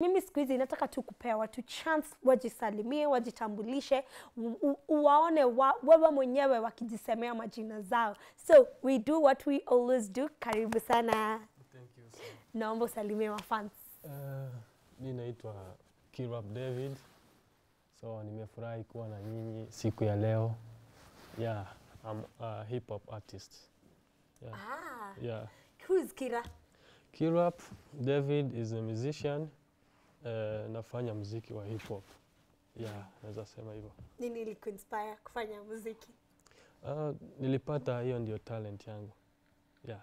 Mimi siku hizi nataka tu kupea watu chance wajisalimie, wajitambulishe, waone wewe mwenyewe wakijisemea majina zao. So we do what we always do. Karibu sana. Thank you. Sir. Naomba usalimie wa fans. Ninaitwa Kira David. So nimefurahi kuwa na nyinyi siku ya leo. Yeah, I'm a hip hop artist. Yeah. Ah. Yeah. Who's Kira? Kira David is a musician. Nafanya muziki wa hip hop. Yeah, naweza sema hivyo. Nini ilikuinspire kufanya muziki? Nilipata hiyo ndio talent yangu. Yeah.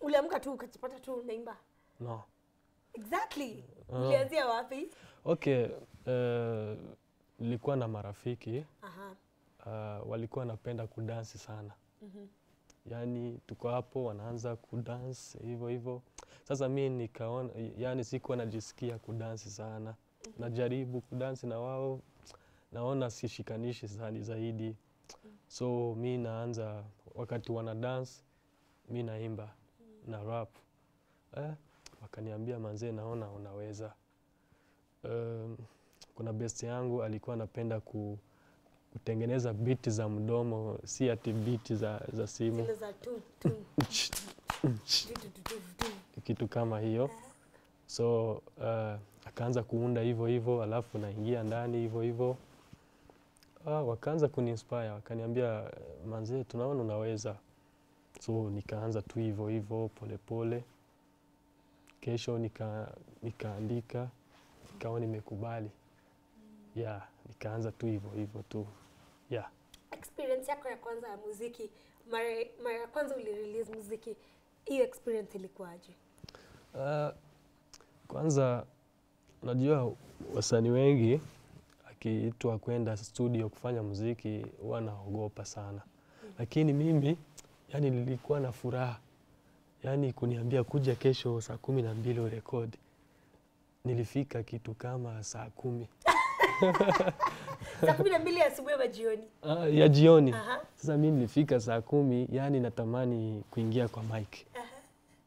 Uliamka tu ukajipata tu unaimba? No. Exactly. Ulianzia wapi? Okay, nilikuwa na marafiki. Aha. Walikuwa napenda kudansi sana. Mhm. Yani tuko hapo wanaanza kudance hivyo hivyo. Sasa mimi nikaona yani sikuwa najisikia kudance sana. Najaribu kudance na wao, naona sishikanishi sana zaidi. So mimi naanza wakati wana dance mimi naimba na rap. Wakaniambia manze naona unaweza. Kuna best yangu alikuwa anapenda kutengeneza beat za mdomo, si ati beat za simu. Zile za tu. Kitu kama hiyo. So akaanza kuunda hivyo hivyo, alafu naingia ndani hivyo hivyo. Wakaanza kuninspire, wakaniambia manze tunaona unaweza. So nikaanza tu hivyo hivyo polepole. Kesho nikaandika, nikaona nimekubali. Yeah, nikaanza tu hivyo tu. Yeah. Experience yako ya kwanza ya muziki, mara kwanza ulirelease muziki, hiyo experience ilikuwaje? Kwanza unajua wasanii wengi akiitwa kwenda studio kufanya muziki wanaogopa sana. Lakini mimi yani nilikuwa na furaha. Yani kuniambia kuja kesho saa 12 urekodi. Nilifika kitu kama saa 10. Saa 12 asubuhi au jioni? Ya jioni. Sasa mimi nilifika saa 10, yani natamani kuingia kwa mic.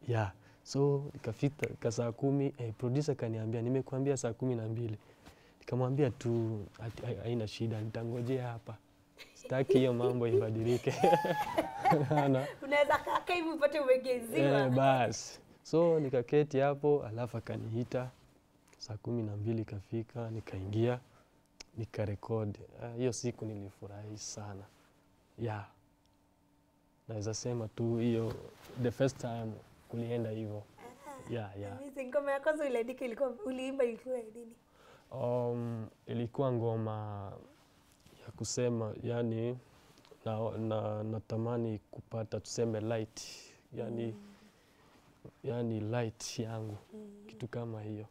Yeah. So nikafika saa 10, producer kaniambia nimekuambia saa 12. Nikamwambia tu haina shida, nitangojea hapa. Sitaki hiyo mambo ibadilike. Unaweza kaka hivi upate umegeziwa. Bas. So nikaketi hapo alafu akaniita. Saa 12 kafika, nikaingia, nikarekodi. Hiyo siku nilifurahi sana. Yeah. Naweza sema tu hiyo the first time kulienda hivyo. Yeah. Amazing. Ngoma ya kwanza uliandika ilikuwa uliimba ilikuwa nini? Ilikuwa ngoma ya kusema yani natamani kupata tuseme light. Yani yani light yangu. Kitu kama hiyo.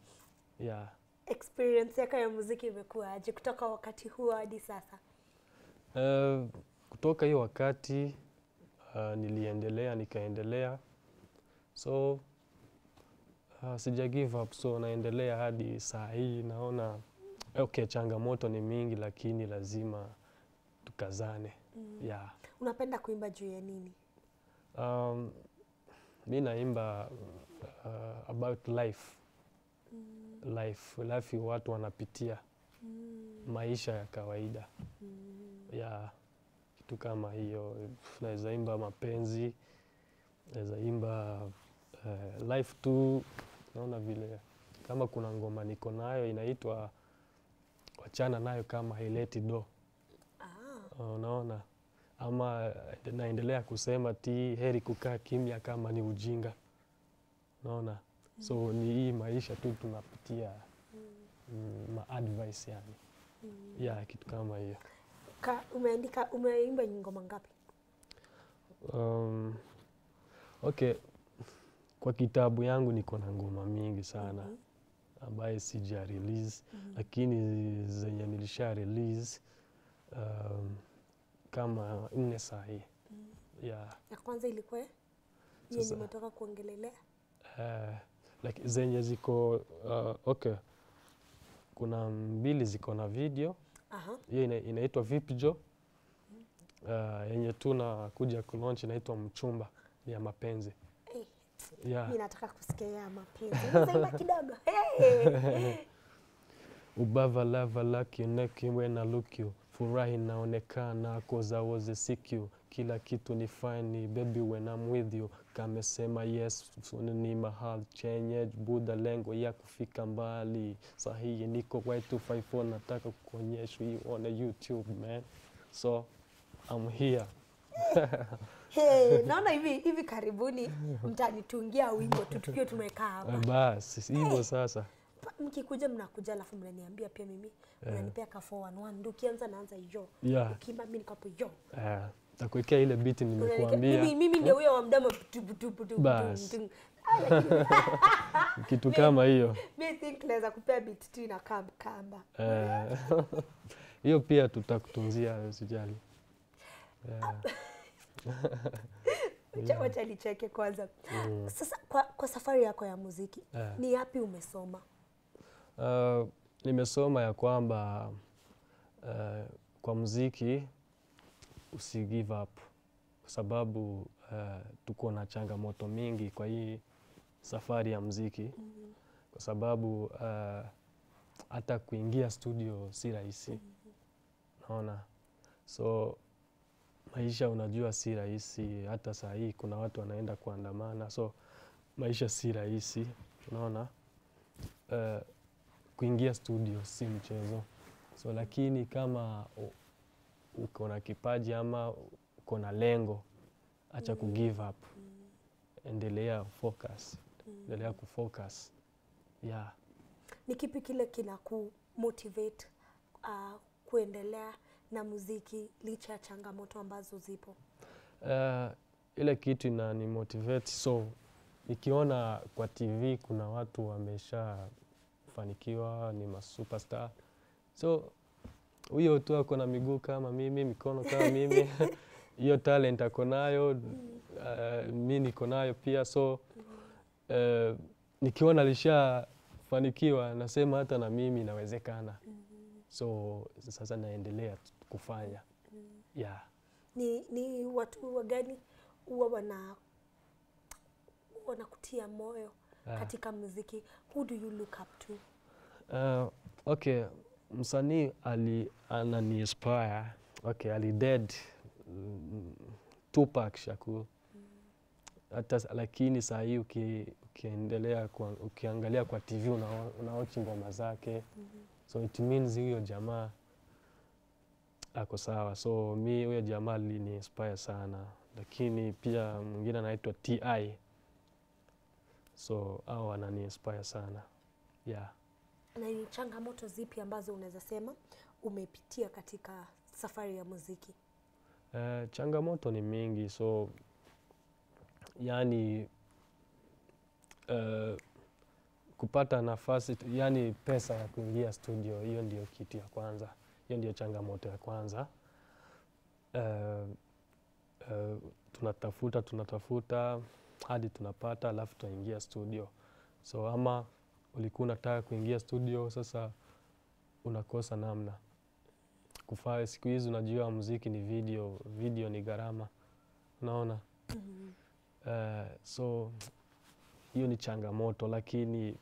Yeah. Experience yako ya muziki imekuwaaje kutoka wakati huo hadi sasa? Kutoka hiyo wakati nikaendelea. So sija give up, so naendelea hadi saa hii. Naona okay, changamoto ni mingi lakini lazima tukazane. Yeah. Unapenda kuimba juu ya nini? Mimi naimba about life. Life watu wanapitia. Maisha ya kawaida. Yeah. Kitu kama hiyo. Naweza imba mapenzi. Naweza imba life tu. Naona vile kama kuna ngoma niko nayo inaitwa wachana nayo kama haileti do. Unaona ama naendelea kusema ti heri kukaa kimya kama ni ujinga. Naona so ni hii maisha tu tunapitia. Advice yani. Yeah, kitu kama hiyo. Umeimba ngoma ngapi? Okay. Kwa kitabu yangu niko na ngoma mingi sana. Ambaye sija release, lakini zenye nilisha release kama 4 sahi. Yeah. Ya kwanza ilikuwa yeye nimetoka kuongelelea. Like zenye ziko okay, kuna 2 ziko na video. Hiyo inaitwa Vipjo. Yenye tu na kuja ku launch inaitwa Mchumba ya mapenzi. yeah. Mimi nataka kusikia mapenzi. Nasema kidogo. Hey. Ubava lava laki neki when I look you. Furahi naonekana cause I was a sick. Kila kitu ni fine baby when I'm with you. Kamesema yes ni mahal chenye buda lengo ya kufika mbali. Sahihi niko Y254 nataka kuonyesha on YouTube man. So I'm here. Hey, naona hivi karibuni mtanitungia wimbo tukiwa tumekaa hapa. Basi hivyo sasa. Mkikuja mnakuja alafu mnaniambia pia mimi unanipea ka 411 ndio kianza naanza hiyo. Yeah. Ukimba mimi nikapo hiyo. Eh. Takuwekea ile beat nimekuambia. Mimi ndio huyo wa mdama tu. Basi. Kitu kama hiyo. Mimi think naweza kupea beat tu na kamba. Eh. Hiyo pia tutakutunzia usijali. Wacha nicheke kwanza. Sasa kwa safari yako ya muziki, ni yapi umesoma? Nimesoma ya kwamba kwa muziki usi give up kwa sababu tuko na changamoto mingi kwa hii safari ya muziki. Kwa sababu hata kuingia studio si rahisi. Naona. So maisha unajua si rahisi, hata saa hii kuna watu wanaenda kuandamana, so maisha si rahisi. Unaona kuingia studio si mchezo. So lakini kama uko na kipaji ama uko na lengo, acha ku give up. Endelea focus. Endelea kufocus. Yeah. Ni kipi kile kinaku motivate kuendelea na muziki licha ya changamoto ambazo zipo? Ile kitu na ni motivate. So nikiona kwa TV kuna watu wameshafanikiwa ni masuperstar, so huyo tu ako na miguu kama mimi, mikono kama mimi, hiyo talent ako nayo, mimi niko nayo pia. So nikiona lishafanikiwa nasema hata na mimi inawezekana. So sasa naendelea kufanya. Yeah. Ni watu wagani huwa wanakutia moyo katika muziki? Who do you look up to? Okay, msanii anani inspire. Okay, dead Tupac Shakur. Hata lakini saa hii ukiendelea ukiangalia kwa TV unaochi ngoma zake. So it means huyo jamaa ako sawa. So mi huyo jamaa ni inspire sana. Lakini pia mwingine anaitwa T.I. So hao wanani inspire sana. Yeah. Na ni changamoto zipi ambazo unaweza sema umepitia katika safari ya muziki? Changamoto ni mingi. So yani kupata nafasi, yani pesa ya kuingia studio, hiyo ndio kitu ya kwanza. Hiyo ndio changamoto ya kwanza. Tunatafuta hadi tunapata alafu tuingia studio. So ama ulikuwa unataka kuingia studio, sasa unakosa namna. Kufaa siku hizi unajua muziki ni video ni gharama. Unaona? So hiyo ni changamoto, lakini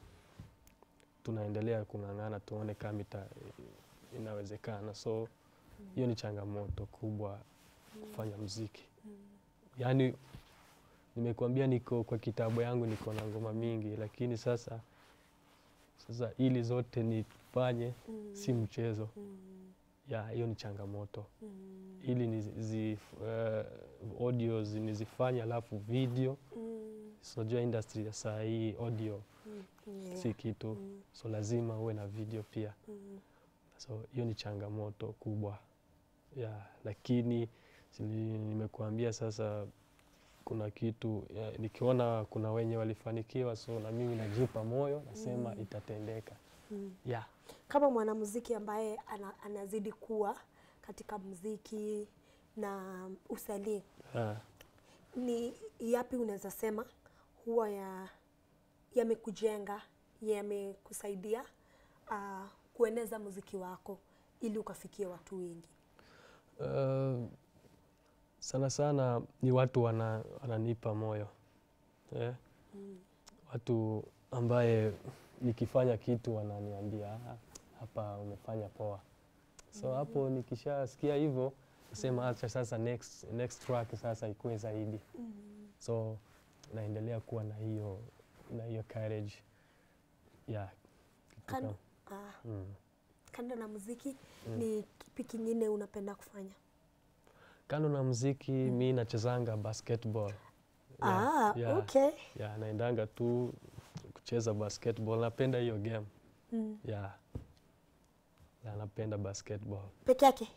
tunaendelea kung'ang'ana tuone kama inawezekana. So hiyo ni changamoto kubwa kufanya muziki. Yani nimekuambia niko kwa kitabu yangu niko na ngoma mingi, lakini sasa ili zote nifanye si mchezo. Ya hiyo ni changamoto. Ili audio nizifanye alafu video. So jua industry ya saa hii audio si kitu. So lazima uwe na video pia. So hiyo ni changamoto kubwa. Yeah, lakini nimekuambia sasa kuna kitu nikiona kuna wenye walifanikiwa, so na mimi najipa moyo nasema itatendeka. Yeah. Kama mwanamuziki ambaye anazidi kuwa katika muziki na usanii, ni yapi unaweza sema huwa yamekujenga, yamekusaidia kueneza muziki wako ili ukafikia watu wengi? Sana sana ni watu wananipa moyo. Watu ambaye nikifanya kitu wananiambia hapa umefanya poa. So hapo nikishasikia hivyo nasema acha sasa next track sasa ikuwe zaidi. So naendelea kuwa na hiyo courage ya kando. Kando na muziki ni kipi kingine unapenda kufanya? Kando na muziki mimi nachezanga basketball. Okay. Yeah, naendanga tu kucheza basketball. Napenda hiyo game. Yeah, napenda basketball. Peke yake?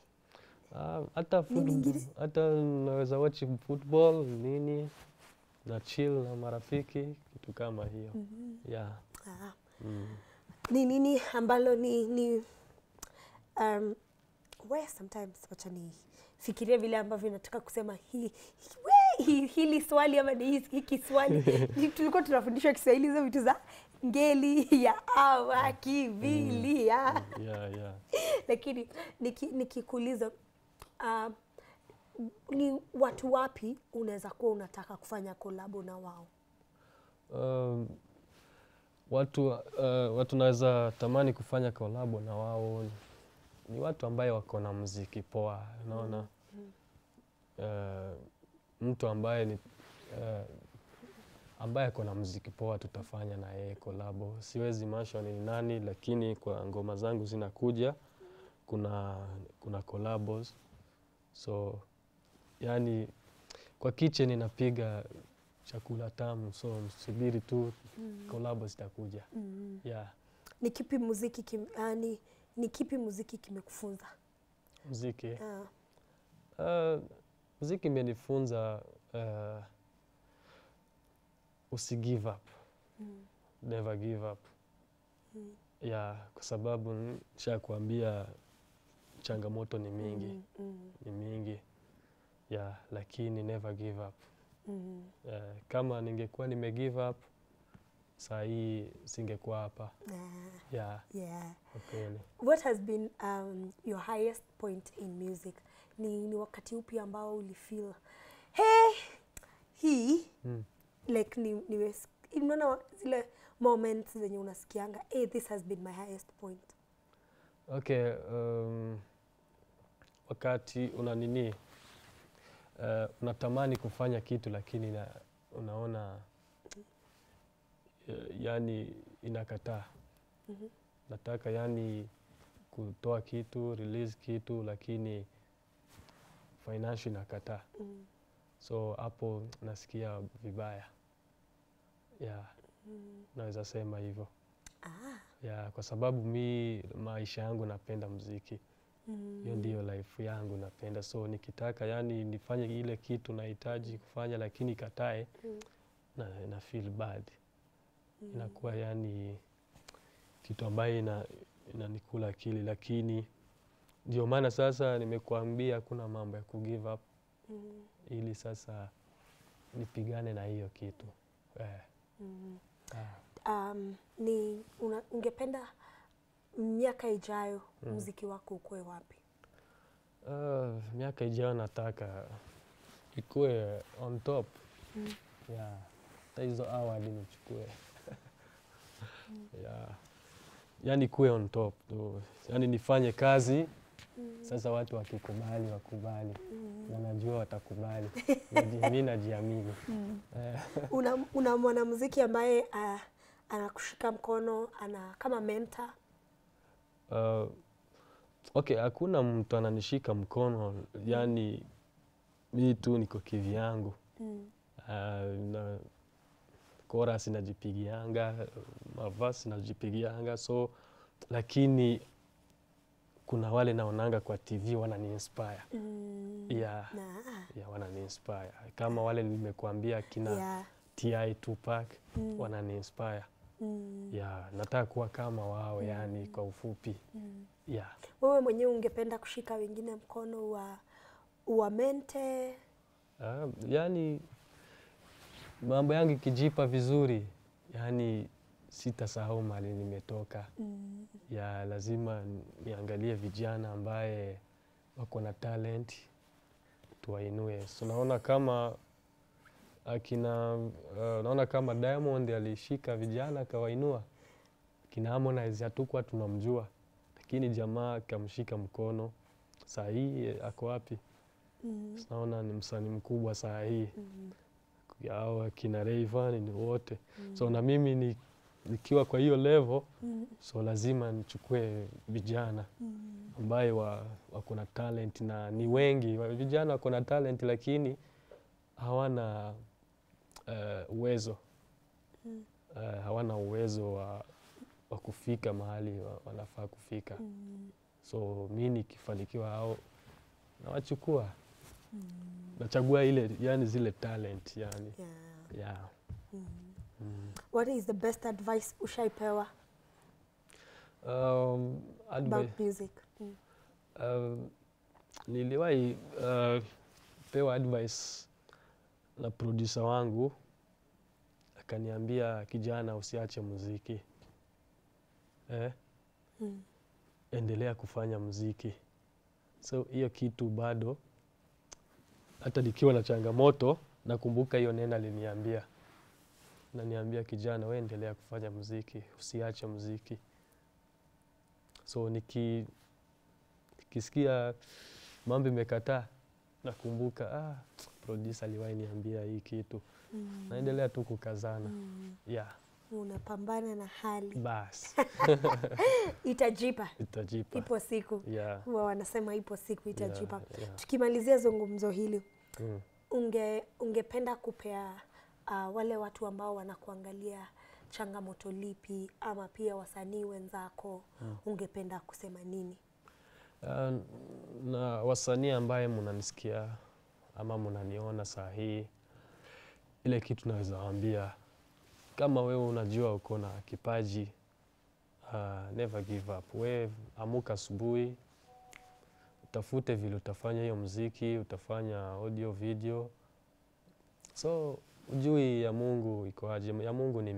Hata football, hata naweza watch football nini na chill na marafiki kitu kama hiyo. Ni nini ambalo we sometimes wacha ni fikiria vile ambavyo nataka kusema hili swali ama ni hiki swali. Tulikuwa tunafundishwa Kiswahili za vitu za ngeli ya awa kivili ya. Lakini nikikuuliza ni watu wapi unaweza kuwa unataka kufanya kolabo na wao? Watu naweza tamani kufanya kolabo na wao ni watu ambaye wako na muziki poa, unaona. Mtu ambaye ni ambaye kuna muziki poa tutafanya na yeye kolabo. Siwezi mention ni nani, lakini kwa ngoma zangu zinakuja kuna collabos. So yani kwa kitchen ninapiga chakula tamu, so msubiri tu collabos zitakuja. Ni kipi muziki kimekufunza? Muziki. Muziki imenifunza usi give up. Never give up. Kwa sababu nishakwambia changamoto ni mingi. Ni mingi. Lakini never give up. Kama ningekuwa nime give up, saa hii singekuwa hapa. Okay. What has been your highest point in music? Ni wakati upi ambao ulifeel like unaona zile moments zenye unasikianga this has been my highest point? Okay, wakati una nini unatamani kufanya kitu lakini unaona yani inakataa. Nataka yani kutoa kitu, release kitu lakini financial inakataa. So hapo nasikia vibaya. Naweza sema hivyo. Kwa sababu mimi maisha yangu napenda muziki. Hiyo ndio life yangu napenda. So nikitaka yani nifanye ile kitu nahitaji kufanya lakini ikatae na feel bad. Inakuwa yani kitu ambaye inanikula akili, lakini ndio maana sasa nimekuambia kuna mambo ya ku give up. Ili sasa nipigane na hiyo kitu. Ungependa miaka ijayo muziki wako ukue wapi? Miaka ijayo nataka ikue on top. Hizo award nichukue. Yani ikue on top. Yani nifanye kazi. Sasa watu wakikubali. Wanajua watakubali. Mimi najiamini. Una mwanamuziki ambaye anakushika mkono, kama mentor? Okay, hakuna mtu ananishika mkono, yani mimi tu niko kivyangu. Na chorus najipigianga, mavasi najipigianga, so lakini kuna wale naonanga kwa TV wanani-inspire. Wanani-inspire. Kama wale nimekuambia kina T.I. Tupac, wanani-inspire. Nataka kuwa kama wao, yani kwa ufupi. Wewe mwenyewe ungependa kushika wengine mkono uwamente? Yani mambo yangu kijipa vizuri, yani sitasahau mahali nimetoka. Lazima niangalie vijana ambaye wako na talent tuwainue. So naona kama akina naona kama Diamond alishika vijana akawainua. Kina Harmonize hatukuwa tunamjua, lakini jamaa kamshika mkono. Saa hii ako wapi? Naona ni msanii mkubwa saa hii. Yao kina Rayvan ni wote. So na mimi ni nikiwa kwa hiyo level, so lazima nichukue vijana ambaye wako na talent, na ni wengi vijana wako na talent lakini hawana uwezo. Hawana uwezo wa kufika mahali wanafaa kufika. So mimi nikifanikiwa hao na wachukua. Nachagua ile yani zile talent yani. Yeah. What is the best advice ushaipewa? About music. Niliwahi pewa advice na producer wangu, akaniambia kijana usiache muziki. Endelea kufanya muziki. So hiyo kitu bado hata nikiwa na changamoto nakumbuka hiyo neno aliniambia. Na niambia kijana wewe endelea kufanya muziki, usiache muziki. So nikisikia mambo imekataa nakumbuka producer aliwahi niambia hii kitu. Naendelea tu kukazana. Unapambana na hali. Bas. Itajipa. Itajipa. Ipo siku. Huwa wanasema ipo siku itajipa. Tukimalizia zungumzo hili, ungependa kupea wale watu ambao wanakuangalia changamoto lipi, ama pia wasanii wenzako, ungependa kusema nini? Na wasanii ambaye mnanisikia ama mnaniona saa hii, ile kitu naweza waambia, kama wewe unajua uko na kipaji, never give up. Wewe amuka asubuhi, utafute vile utafanya hiyo muziki, utafanya audio, video. So ujui ya Mungu iko aje, ya Mungu ni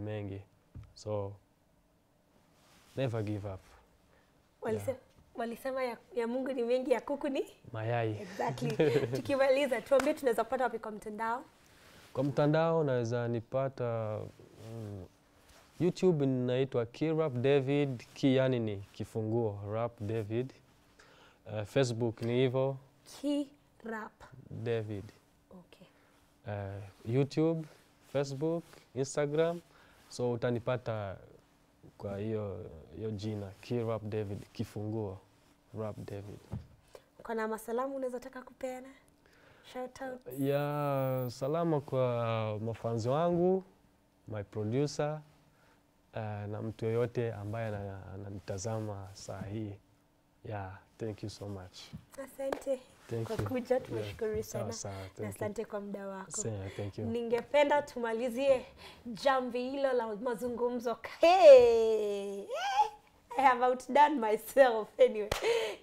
mengi. So never give up. Walisema ya Mungu ni mengi, ya kuku ni mayai. Exactly. Tukimaliza tuambie tunaweza kupata wapi kwa mtandao? Kwa mtandao naweza nipata YouTube, inaitwa Kira David, yani ni kifunguo Rap David. Facebook ni hivyo Kira David. YouTube, Facebook, Instagram, so utanipata kwa hiyo jina Kira David, kifunguo Rap David. Kuna masalamu unaweza taka kupeana? Shout out. Salama kwa mafanzi wangu, my producer, na mtu yoyote ambaye ananitazama saa hii. Thank you so much. Asante. Kwa kuja tumeshukuru sana. Na asante kwa muda wako. Thank you. Ningependa tumalizie jamvi hilo la mazungumzo. I have outdone myself anyway.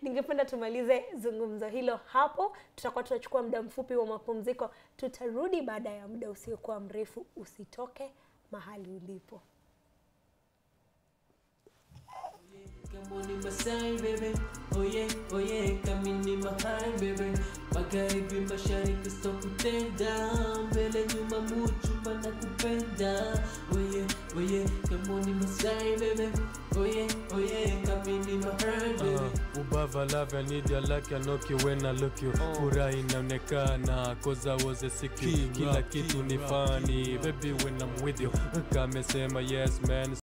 Ningependa tumalize zungumzo hilo hapo. Tutakuwa tunachukua muda mfupi wa mapumziko. Tutarudi baada ya muda usiokuwa mrefu. Usitoke mahali ulipo. Come on in my side, baby. Oh yeah, come in my heart, baby. Magharibi mashariki sitakupenda, mbele nyuma muchumba nakupenda. Oh yeah, come on in my side, baby. Oh yeah, come in my heart, baby. Ubava love, I need your luck, I knock you when I look you. Furaha inaonekana, cause I was a sick kid. Kila kitu ni funny, baby when I'm with you. Kama sema yes man.